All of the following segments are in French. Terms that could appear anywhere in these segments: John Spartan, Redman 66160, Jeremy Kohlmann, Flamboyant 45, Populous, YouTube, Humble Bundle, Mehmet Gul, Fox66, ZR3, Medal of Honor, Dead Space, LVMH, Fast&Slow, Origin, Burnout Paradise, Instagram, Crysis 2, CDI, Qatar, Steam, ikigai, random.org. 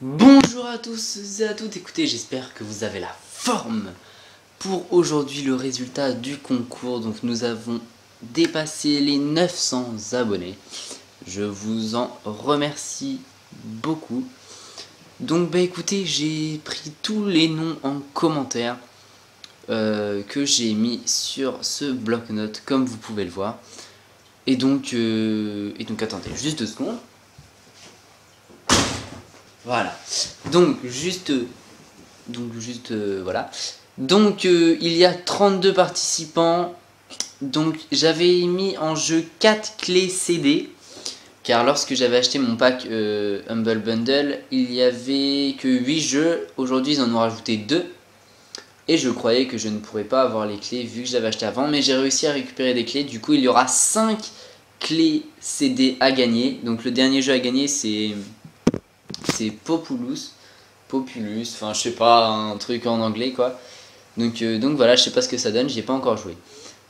Bonjour à tous et à toutes, écoutez, j'espère que vous avez la forme. Pour aujourd'hui, le résultat du concours, donc nous avons dépassé les 900 abonnés. Je vous en remercie beaucoup. Donc bah écoutez, j'ai pris tous les noms en commentaire que j'ai mis sur ce bloc-notes, comme vous pouvez le voir. Et donc, attendez, juste 2 secondes. Voilà, voilà. Donc il y a 32 participants, donc j'avais mis en jeu 4 clés CD, car lorsque j'avais acheté mon pack Humble Bundle, il n'y avait que 8 jeux, aujourd'hui ils en ont rajouté 2, et je croyais que je ne pourrais pas avoir les clés vu que j'avais acheté avant, mais j'ai réussi à récupérer des clés, du coup il y aura 5 clés CD à gagner, donc le dernier jeu à gagner c'est Populous, enfin je sais pas, un truc en anglais quoi. Donc voilà, je sais pas ce que ça donne, j'y ai pas encore joué.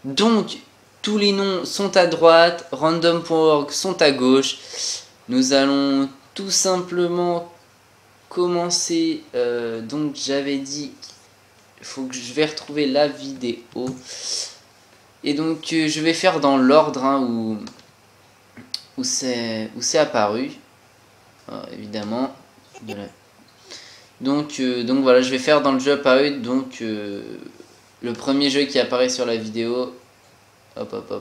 Donc tous les noms sont à droite, random.org sont à gauche. Nous allons tout simplement commencer. Donc j'avais dit, faut que je vais retrouver la vidéo. Et donc je vais faire dans l'ordre hein, où c'est apparu. Alors, évidemment voilà. Donc voilà, je vais faire dans le jeu apparu, donc le premier jeu qui apparaît sur la vidéo, hop.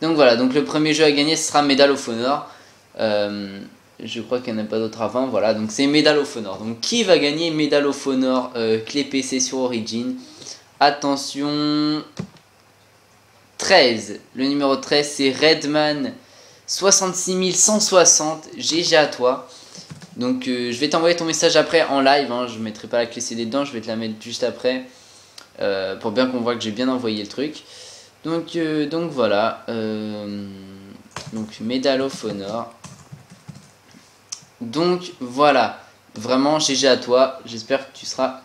Donc voilà, donc le premier jeu à gagner ce sera Medal of Honor, je crois qu'il n'y en a pas d'autre avant, voilà, donc c'est Medal of Honor. Donc qui va gagner Medal of Honor clé PC sur Origin? Attention, 13, le numéro 13 c'est Redman 66160, GG à toi. Donc je vais t'envoyer ton message après en live, hein, je ne mettrai pas la clé CD dedans, je vais te la mettre juste après pour bien qu'on voit que j'ai bien envoyé le truc. Donc voilà, donc Medal of Honor. Donc voilà, vraiment GG à toi, j'espère que tu seras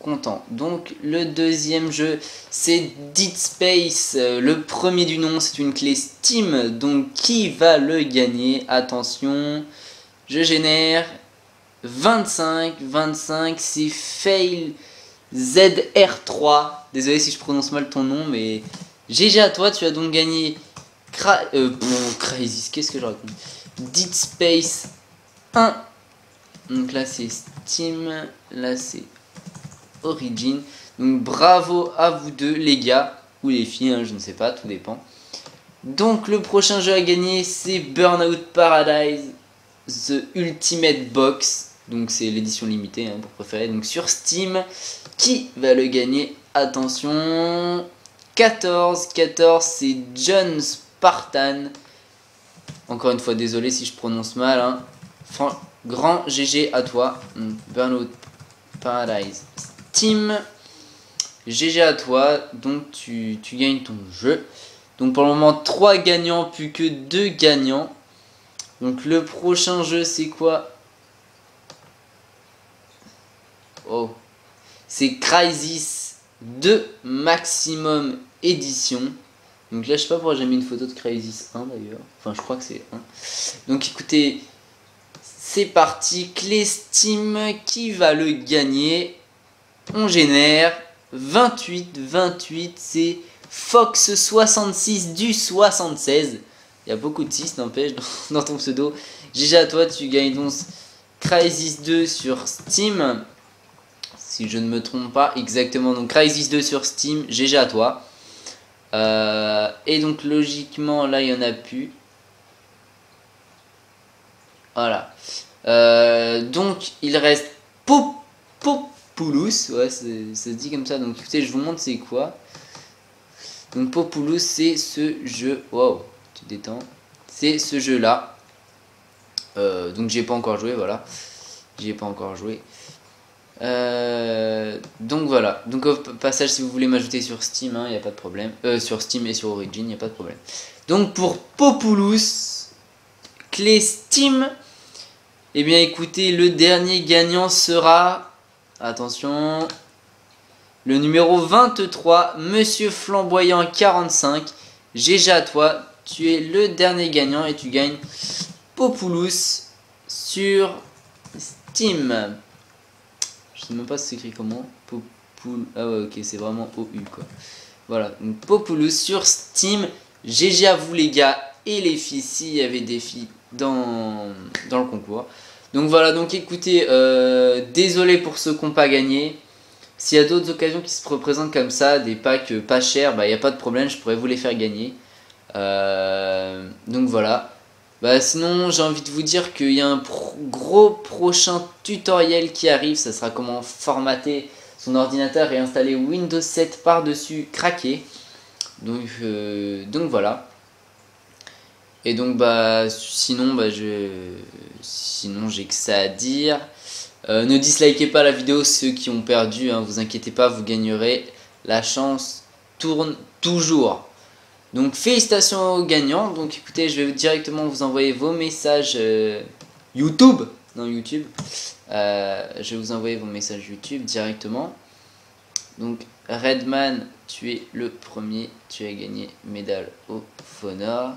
content. Donc le deuxième jeu c'est Dead Space, le premier du nom, c'est une clé Steam, donc qui va le gagner? Attention, je génère 25, c'est Fail ZR3, désolé si je prononce mal ton nom, mais GG à toi, tu as donc gagné Crysis, qu'est-ce que je raconte, Dead Space 1, donc là c'est Steam, là c'est Origin, donc bravo à vous deux les gars, ou les filles, hein, je ne sais pas, tout dépend. Donc le prochain jeu à gagner c'est Burnout Paradise The Ultimate Box, donc c'est l'édition limitée hein, pour préférer, donc sur Steam, qui va le gagner? Attention, 14, c'est John Spartan, encore une fois désolé si je prononce mal, hein. Grand GG à toi, donc Burnout Paradise Team, GG à toi, donc tu gagnes ton jeu. Donc pour le moment 3 gagnants, plus que 2 gagnants. Donc le prochain jeu c'est quoi? Oh, c'est Crysis 2 Maximum Edition. Donc là je sais pas pourquoi j'ai mis une photo de Crysis 1 d'ailleurs. Enfin je crois que c'est 1. Donc écoutez, c'est parti, clé Steam, qui va le gagner? On génère 28, c'est Fox66 du 76. Il y a beaucoup de 6, n'empêche, dans ton pseudo. GG à toi, tu gagnes donc Crysis 2 sur Steam. Si je ne me trompe pas, exactement. Donc Crysis 2 sur Steam, GG à toi. Et donc logiquement, là, il n'y en a plus. Voilà. Donc, il reste Populous, ouais, ça se dit comme ça. Donc écoutez, je vous montre c'est quoi. Donc Populous, c'est ce jeu. Wow, tu détends. C'est ce jeu là. Donc j'ai pas encore joué, voilà. J'ai pas encore joué. Donc voilà, donc au passage si vous voulez m'ajouter sur Steam, il n'y a pas de problème, sur Steam et sur Origin, il n'y a pas de problème. Donc pour Populous, clé Steam, eh bien écoutez, le dernier gagnant sera, attention, le numéro 23, Monsieur Flamboyant 45, GG à toi, tu es le dernier gagnant et tu gagnes Populous sur Steam. Je sais même pas si c'est écrit comment. Popul... Ah ouais, ok, c'est vraiment OU quoi. Voilà, donc Populous sur Steam. GG à vous les gars et les filles, s'il y avait des filles dans le concours. Donc voilà, donc écoutez, désolé pour ceux qui n'ont pas gagné. S'il y a d'autres occasions qui se représentent comme ça, des packs pas chers, bah il n'y a pas de problème, je pourrais vous les faire gagner. Donc voilà. Bah sinon j'ai envie de vous dire qu'il y a un gros prochain tutoriel qui arrive, ça sera comment formater son ordinateur et installer Windows 7 par-dessus craqué. Donc voilà. Et donc bah sinon j'ai que ça à dire. Ne dislikez pas la vidéo ceux qui ont perdu, vous inquiétez pas, vous gagnerez. La chance tourne toujours. Donc félicitations aux gagnants, donc écoutez je vais directement vous envoyer vos messages je vais vous envoyer vos messages YouTube directement. Donc Redman, tu es le premier, tu as gagné Medal of Honor.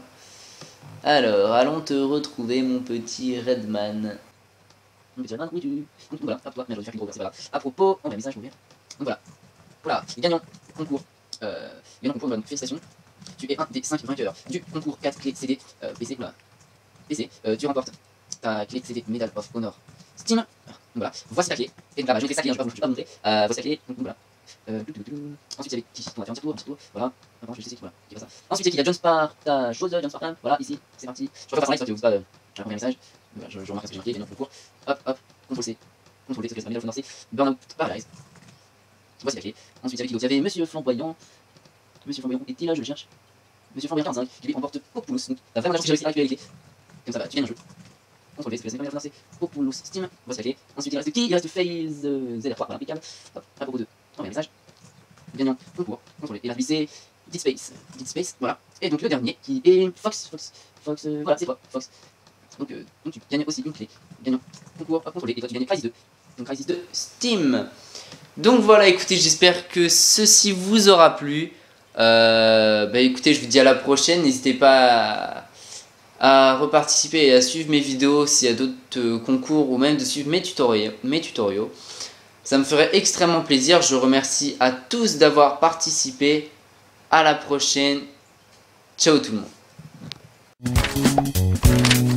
Alors allons te retrouver mon petit Redman. Donc voilà, à propos, on a un message ouvert. Donc voilà, gagnant concours, bonne félicitations. Tu es un des 5 vainqueurs du concours 4 clés CD PC. Voilà. PC, tu remportes ta clé CD Medal of Honor Steam. Voilà, voici ta clé. Et là, bah, je vais te je vais pas montrer. Voici ta clé. Donc, voilà. Ensuite, il y avait qui? On va faire un petit tour. Voilà. Enfin, je sais qui, voilà. Qui fait ça. Ensuite, il y a John Spartan, John Spartan. Voilà, ici, c'est parti. Je vais faire ça, ça ne vous pas. J'ai un premier message. Voilà, je remarque ce que j'ai marqué, gagnant concours. Hop, hop, contrôle C. Contrôle C, ce que Medal of Honor C. Burnout Paradise. Voici la clé. Ensuite, il y avait qui? Il y avait Monsieur Flamboyant. Monsieur Flamboyant était là, je le cherche. Monsieur Flamboyant 45, qui lui emporte Populous. Donc, t'as vraiment la chance que j'ai réussi à récupérer les clés. Comme ça, bah, tu gagnes un jeu. Contrôle V, c'est que la première fois, c'est Populous Steam. Voici la clé. Ensuite, il reste qui? Il reste Phase ZR3, voilà, impeccable. Hop, à propos de. Envoyer un message. Gagnant, concours, contrôle. Et là, lui, c'est Dead Space. Dead Space, voilà. Et donc, le dernier, qui est Fox. Voilà, c'est toi, Fox. Donc, tu gagnes aussi une clé. Gagnant, concours, contrôle. Et toi, tu gagnes Crysis 2. Donc, Crysis 2 Steam. Donc, voilà, écoutez, j'espère que ceci vous aura plu. Bah écoutez, je vous dis à la prochaine. N'hésitez pas à reparticiper et à suivre mes vidéos s'il y a d'autres concours ou même de suivre mes tutoriaux. Ça me ferait extrêmement plaisir. Je remercie à tous d'avoir participé. À la prochaine. Ciao tout le monde.